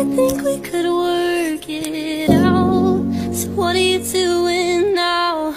I think we could work it out. So what are you doing now?